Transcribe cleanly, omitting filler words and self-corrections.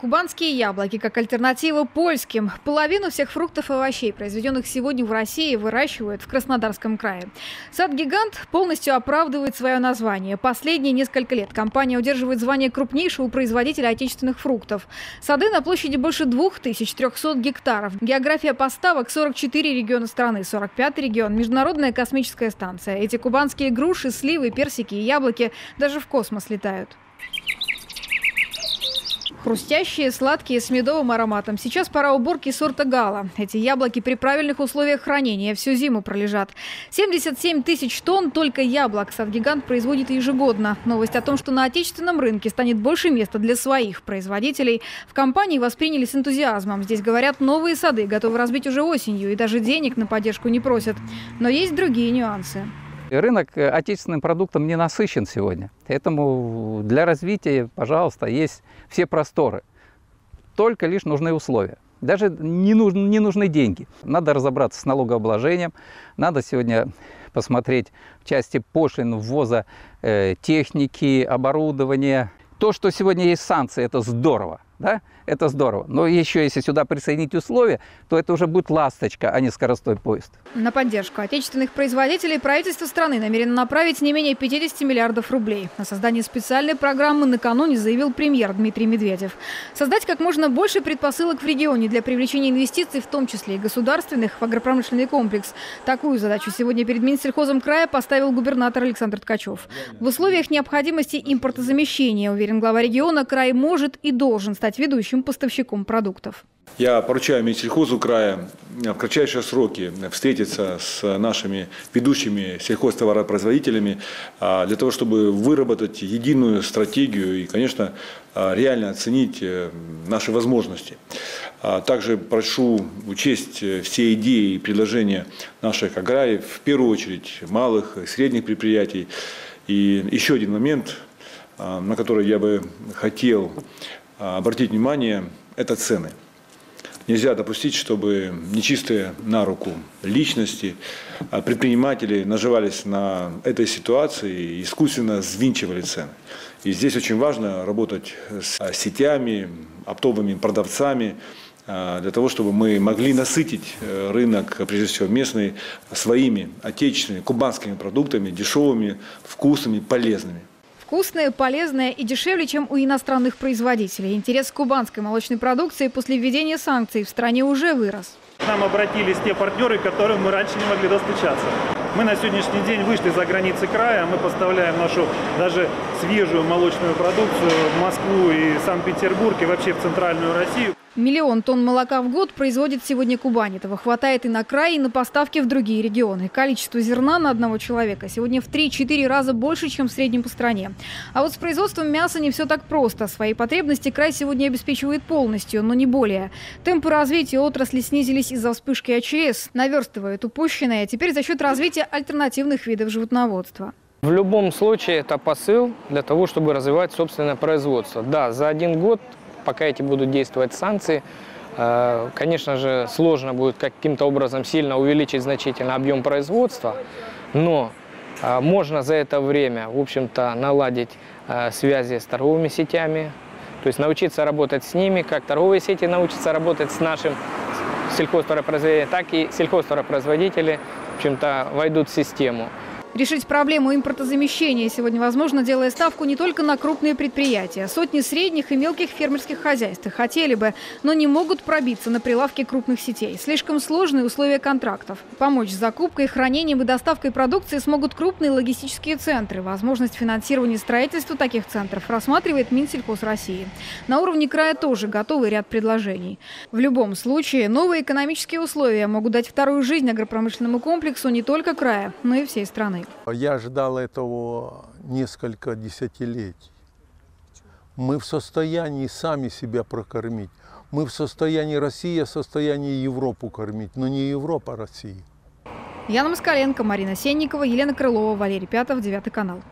Кубанские яблоки как альтернатива польским. Половину всех фруктов и овощей, произведенных сегодня в России, выращивают в Краснодарском крае. Сад-гигант полностью оправдывает свое название. Последние несколько лет компания удерживает звание крупнейшего производителя отечественных фруктов. Сады на площади больше 2300 гектаров. География поставок – 44 региона страны, 45 регион, Международная космическая станция. Эти кубанские груши, сливы, персики и яблоки даже в космос летают. Хрустящие, сладкие, с медовым ароматом. Сейчас пора уборки сорта гала. Эти яблоки при правильных условиях хранения всю зиму пролежат. 77 тысяч тонн только яблок сад-гигант производит ежегодно. Новость о том, что на отечественном рынке станет больше места для своих производителей, в компании восприняли с энтузиазмом. Здесь, говорят, новые сады готовы разбить уже осенью и даже денег на поддержку не просят. Но есть другие нюансы. Рынок отечественным продуктом не насыщен сегодня, поэтому для развития, пожалуйста, есть все просторы. Только лишь нужны условия. Даже не нужны деньги. Надо разобраться с налогообложением, надо сегодня посмотреть в части пошлин, ввоза техники, оборудования. То, что сегодня есть санкции, это здорово. Да? Это здорово. Но еще если сюда присоединить условия, то это уже будет ласточка, а не скоростной поезд. На поддержку отечественных производителей правительство страны намерено направить не менее 50 миллиардов рублей. О создании специальной программы накануне заявил премьер Дмитрий Медведев. Создать как можно больше предпосылок в регионе для привлечения инвестиций, в том числе и государственных, в агропромышленный комплекс. Такую задачу сегодня перед Минсельхозом края поставил губернатор Александр Ткачев. В условиях необходимости импортозамещения, уверен глава региона, край может и должен стать ведущим поставщиком продуктов. Я поручаю Минсельхозу края в кратчайшие сроки встретиться с нашими ведущими сельхозтоваропроизводителями для того, чтобы выработать единую стратегию и, конечно, реально оценить наши возможности. Также прошу учесть все идеи и предложения наших аграриев, в первую очередь малых и средних предприятий. И еще один момент, на который я бы хотел обратить внимание, это цены. Нельзя допустить, чтобы нечистые на руку личности, предприниматели наживались на этой ситуации и искусственно взвинчивали цены. И здесь очень важно работать с сетями, оптовыми продавцами, для того, чтобы мы могли насытить рынок, прежде всего местный, своими отечественными кубанскими продуктами, дешевыми, вкусными, полезными. Вкусное, полезное и дешевле, чем у иностранных производителей. Интерес к кубанской молочной продукции после введения санкций в стране уже вырос. К нам обратились те партнеры, к которым мы раньше не могли достучаться. Мы на сегодняшний день вышли за границы края, мы поставляем нашу даже свежую молочную продукцию в Москву и Санкт-Петербург и вообще в центральную Россию. Миллион тонн молока в год производит сегодня Кубань. Этого хватает и на край, и на поставки в другие регионы. Количество зерна на одного человека сегодня в 3-4 раза больше, чем в среднем по стране. А вот с производством мяса не все так просто. Свои потребности край сегодня обеспечивает полностью, но не более. Темпы развития отрасли снизились из-за вспышки АЧС. Наверстывают упущенное теперь за счет развития альтернативных видов животноводства. В любом случае это посыл для того, чтобы развивать собственное производство. Да, за один год, пока эти будут действовать санкции, конечно же, сложно будет каким-то образом сильно увеличить значительно объем производства, но можно за это время, в общем-то, наладить связи с торговыми сетями, то есть научиться работать с ними, как торговые сети научатся работать с нашим сельхозтоваропроизводителем, так и сельхозтоваропроизводители, в общем-то, войдут в систему. Решить проблему импортозамещения сегодня возможно, делая ставку не только на крупные предприятия. Сотни средних и мелких фермерских хозяйств хотели бы, но не могут пробиться на прилавки крупных сетей. Слишком сложные условия контрактов. Помочь с закупкой, хранением и доставкой продукции смогут крупные логистические центры. Возможность финансирования строительства таких центров рассматривает Минсельхоз России. На уровне края тоже готовый ряд предложений. В любом случае, новые экономические условия могут дать вторую жизнь агропромышленному комплексу не только края, но и всей страны. Я ждал этого несколько десятилетий. Мы в состоянии сами себя прокормить. Мы в состоянии России, в состоянии Европу кормить, но не Европа России. Яна Москаленко, Марина Сенникова, Елена Крылова, Валерий Пятов, Девятый канал.